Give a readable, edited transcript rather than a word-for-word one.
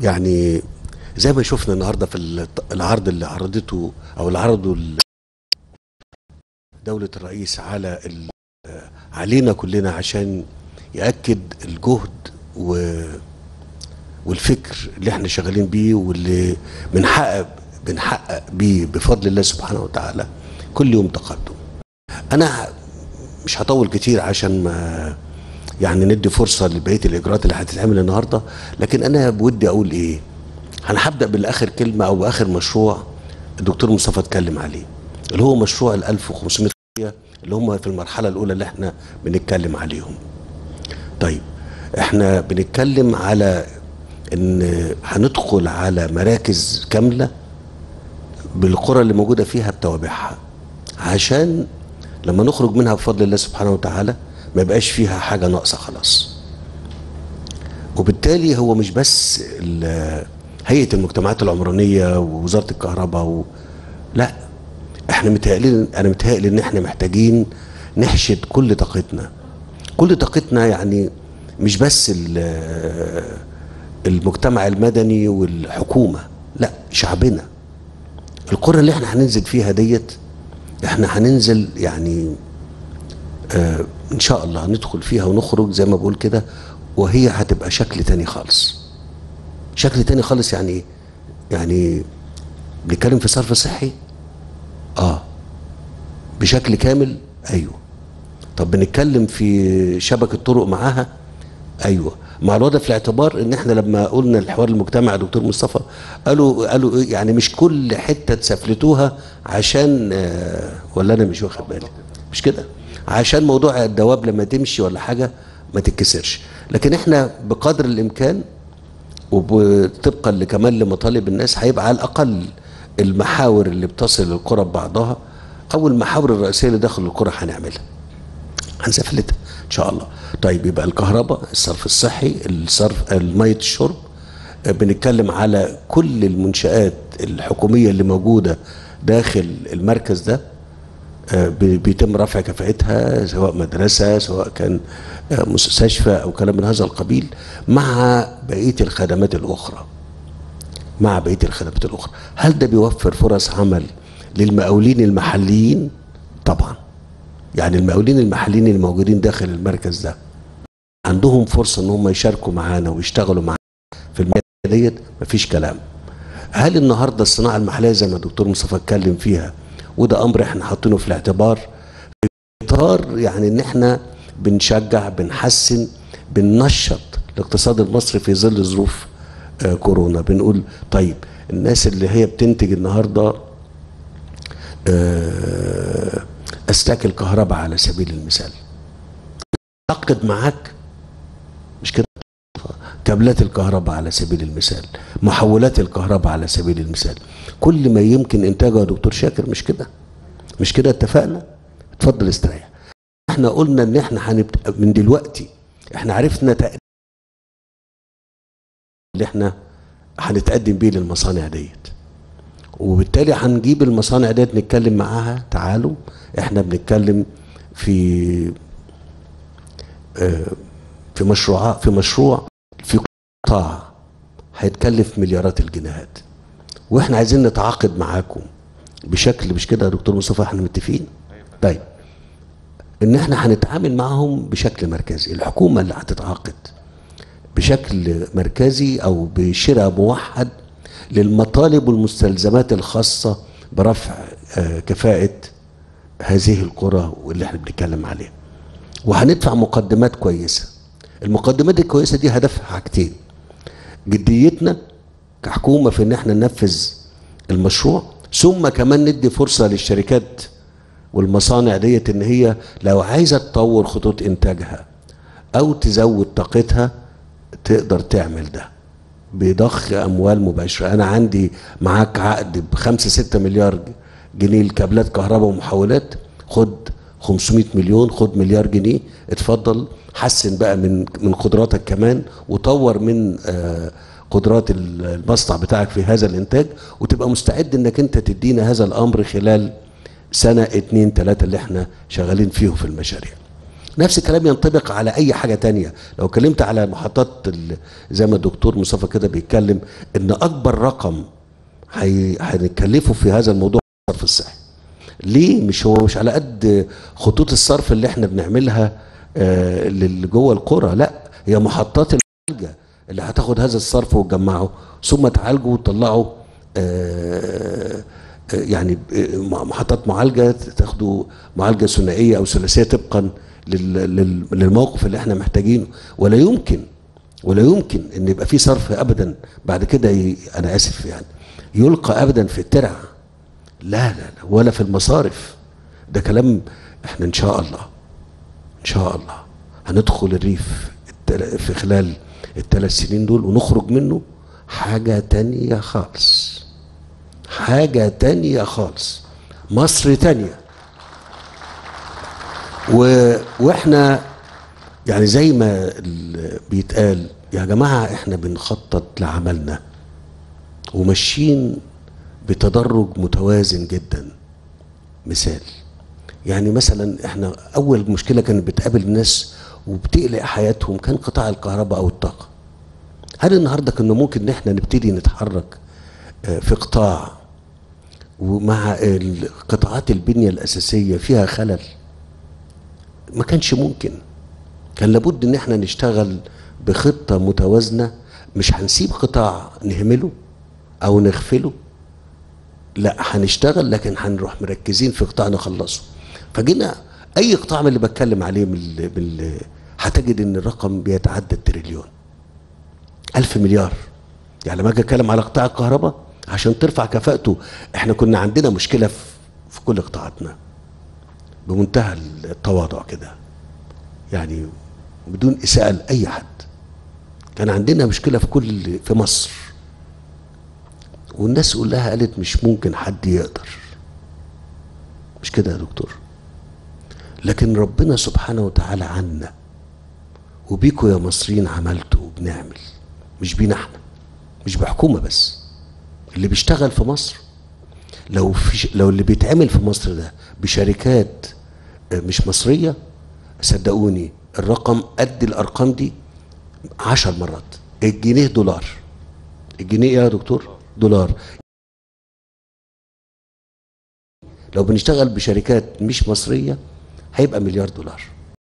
يعني زي ما شفنا النهارده في العرض اللي عرضته او اللي عرضه دولة الرئيس على علينا كلنا عشان يأكد الجهد والفكر اللي احنا شغالين بيه واللي بنحقق بيه بفضل الله سبحانه وتعالى كل يوم تقدم. انا مش هطول كتير عشان ما يعني ندي فرصه لبقيه الاجراءات اللي هتتعمل النهارده، لكن انا بودي اقول ايه؟ انا هبدا بالاخر كلمه او باخر مشروع الدكتور مصطفى اتكلم عليه، اللي هو مشروع ال 1500 اللي هم في المرحله الاولى اللي احنا بنتكلم عليهم. طيب احنا بنتكلم على ان هندخل على مراكز كامله بالقرى اللي موجوده فيها بتوابعها، عشان لما نخرج منها بفضل الله سبحانه وتعالى ما يبقاش فيها حاجه ناقصه خلاص. وبالتالي هو مش بس هيئه المجتمعات العمرانيه ووزاره الكهرباء لا، احنا انا متهيألي ان احنا محتاجين نحشد كل طاقتنا. كل طاقتنا يعني مش بس المجتمع المدني والحكومه، لا شعبنا. القرى اللي احنا هننزل فيها ديت احنا هننزل يعني ان شاء الله هندخل فيها ونخرج زي ما بقول كده، وهي هتبقى شكل تاني خالص. شكل تاني خالص يعني ايه؟ يعني بنتكلم في صرف صحي؟ بشكل كامل؟ ايوه. طب بنتكلم في شبكه طرق معاها؟ ايوه. مع الوضع في الاعتبار ان احنا لما قلنا الحوار المجتمع دكتور مصطفى قالوا يعني مش كل حته تسفلتوها عشان ولا انا مش واخد بالي مش كده؟ عشان موضوع الدواب لما تمشي ولا حاجه ما تتكسرش، لكن احنا بقدر الامكان وطبقا كمان لمطالب الناس هيبقى على الاقل المحاور اللي بتصل القرى ببعضها او المحاور الرئيسيه اللي داخل القرى هنعملها. هنسفلتها ان شاء الله. طيب يبقى الكهرباء، الصرف الصحي، الميه الشرب، بنتكلم على كل المنشآت الحكوميه اللي موجوده داخل المركز ده بيتم رفع كفاءتها، سواء مدرسه سواء كان مستشفى او كلام من هذا القبيل، مع بقيه الخدمات الاخرى. هل ده بيوفر فرص عمل للمقاولين المحليين؟ طبعا. يعني المقاولين المحليين اللي موجودين داخل المركز ده عندهم فرصه ان هم يشاركوا معانا ويشتغلوا معانا في المجال ديت، مفيش كلام. هل النهارده الصناعه المحليه زي ما الدكتور مصطفى اتكلم فيها، وده امر احنا حاطينه في الاعتبار في اطار يعني ان احنا بنشجع بنحسن بننشط الاقتصاد المصري في ظل ظروف كورونا. بنقول طيب الناس اللي هي بتنتج النهارده اسلاك الكهرباء على سبيل المثال، تعاقد معاك مش كده، كابلات الكهرباء على سبيل المثال، محولات الكهرباء على سبيل المثال، كل ما يمكن انتاجه يا دكتور شاكر، مش كده اتفقنا؟ اتفضل استريح. احنا قلنا ان احنا هنبقى من دلوقتي احنا عرفنا تقريبا اللي احنا هنتقدم بيه للمصانع ديت، وبالتالي هنجيب المصانع ديت نتكلم معاها تعالوا احنا بنتكلم في مشروع في قطاع هيتكلف مليارات الجنيهات، واحنا عايزين نتعاقد معاكم بشكل مش كده يا دكتور مصطفى، احنا متفقين؟ طيب ان احنا هنتعامل معاهم بشكل مركزي، الحكومه اللي هتتعاقد بشكل مركزي او بشراء موحد للمطالب والمستلزمات الخاصه برفع كفاءه هذه القرى واللي احنا بنتكلم عليها. وهندفع مقدمات كويسه. المقدمات الكويسه دي هدفها حاجتين: جديتنا كحكومه في ان احنا ننفذ المشروع، ثم كمان ندي فرصه للشركات والمصانع ديت ان هي لو عايزه تطور خطوط انتاجها او تزود طاقتها تقدر تعمل ده بضخ اموال مباشره. انا عندي معاك عقد ب 5-6 مليار جنيه لكابلات كهرباء ومحولات، خد 500 مليون، خد مليار جنيه، اتفضل حسن بقى من قدراتك كمان وطور من قدرات المصنع بتاعك في هذا الانتاج، وتبقى مستعد انك انت تدينا هذا الامر خلال 1-2-3 اللي احنا شغالين فيهم في المشاريع. نفس الكلام ينطبق على اي حاجه تانية. لو اتكلمت على محطات زي ما الدكتور مصطفى كده بيتكلم ان اكبر رقم هنتكلفه في هذا الموضوع الصرف الصحي. ليه؟ مش على قد خطوط الصرف اللي احنا بنعملها جوه القرى، لا هي محطات المعالجه اللي هتاخد هذا الصرف وتجمعه ثم تعالجه وتطلعه يعني محطات معالجه تاخده معالجه ثنائيه او ثلاثيه طبقا للموقف اللي احنا محتاجينه. ولا يمكن ان يبقى في صرف ابدا بعد كده انا اسف يعني يلقى ابدا في الترع، لا لا لا، ولا في المصارف. ده كلام احنا ان شاء الله هندخل الريف في خلال ال3 سنين دول ونخرج منه حاجة تانية خالص، مصر تانية. واحنا يعني زي ما بيتقال يا جماعة احنا بنخطط لعملنا وماشيين بتدرج متوازن جدا. مثال يعني مثلا احنا اول مشكلة كانت بتقابل الناس وبتقلق حياتهم كان قطاع الكهرباء او الطاقة. هل النهاردة كنا ممكن ان احنا نبتدي نتحرك في قطاع ومع قطاعات البنية الأساسية فيها خلل؟ ما كانش ممكن. كان لابد ان احنا نشتغل بخطة متوازنة، مش هنسيب قطاع نهمله او نغفله، لا هنشتغل لكن هنروح مركزين في قطاع نخلصه. فجينا اي قطاع من اللي بتكلم عليه هتجد ان الرقم بيتعدى التريليون، 1000 مليار. يعني لما اجي اتكلم على قطاع الكهرباء عشان ترفع كفاءته، احنا كنا عندنا مشكله في كل قطاعاتنا بمنتهى التواضع كده، يعني بدون اساءه لاي حد، كان عندنا مشكله في مصر، والناس كلها قالت مش ممكن حد يقدر، مش كده يا دكتور؟ لكن ربنا سبحانه وتعالى عنا وبيكوا يا مصريين عملتوا وبنعمل، مش بينا احنا، مش بحكومة بس. اللي بيشتغل في مصر لو اللي بيتعمل في مصر ده بشركات مش مصرية، صدقوني الرقم قد الأرقام دي 10 مرات. الجنيه دولار، الجنيه يا دكتور دولار. لو بنشتغل بشركات مش مصرية هيبقى مليار دولار.